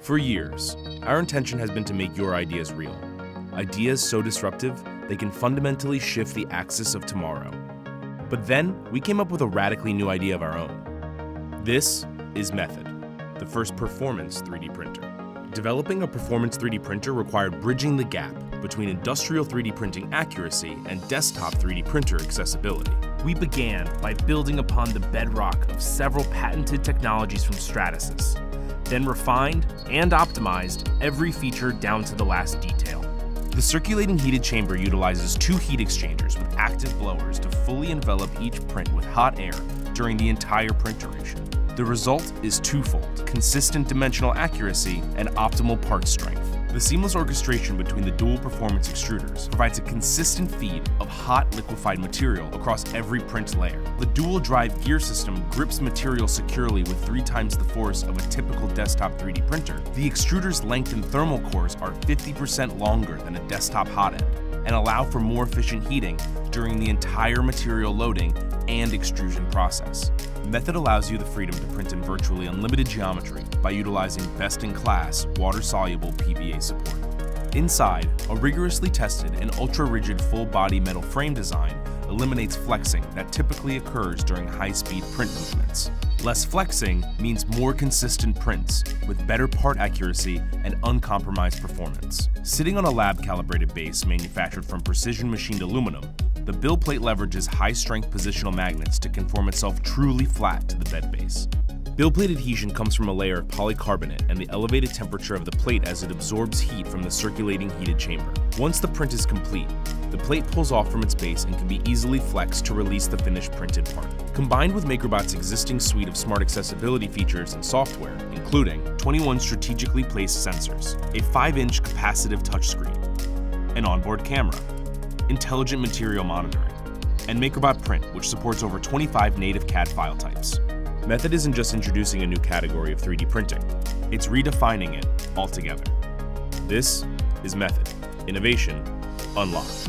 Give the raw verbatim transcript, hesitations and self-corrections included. For years, our intention has been to make your ideas real. Ideas so disruptive, they can fundamentally shift the axis of tomorrow. But then, we came up with a radically new idea of our own. This is Method, the first performance three D printer. Developing a performance three D printer required bridging the gap between industrial three D printing accuracy and desktop three D printer accessibility. We began by building upon the bedrock of several patented technologies from Stratasys, then refined and optimized every feature down to the last detail. The circulating heated chamber utilizes two heat exchangers with active blowers to fully envelop each print with hot air during the entire print duration. The result is twofold: consistent dimensional accuracy and optimal part strength. The seamless orchestration between the dual performance extruders provides a consistent feed of hot liquefied material across every print layer. The dual drive gear system grips material securely with three times the force of a typical desktop three D printer. The extruder's length and thermal cores are fifty percent longer than a desktop hot end and allow for more efficient heating during the entire material loading and extrusion process. Method allows you the freedom to print in virtually unlimited geometry by utilizing best-in-class, water-soluble P V A support. Inside, a rigorously tested and ultra-rigid full-body metal frame design eliminates flexing that typically occurs during high-speed print movements. Less flexing means more consistent prints with better part accuracy and uncompromised performance. Sitting on a lab-calibrated base manufactured from precision-machined aluminum, the bill plate leverages high-strength positional magnets to conform itself truly flat to the bed base. Bill plate adhesion comes from a layer of polycarbonate and the elevated temperature of the plate as it absorbs heat from the circulating heated chamber. Once the print is complete, the plate pulls off from its base and can be easily flexed to release the finished printed part. Combined with MakerBot's existing suite of smart accessibility features and software, including twenty-one strategically placed sensors, a five inch capacitive touchscreen, an onboard camera, intelligent material monitoring, and MakerBot Print, which supports over twenty-five native C A D file types. Method isn't just introducing a new category of three D printing, it's redefining it altogether. This is Method. Innovation unlocked.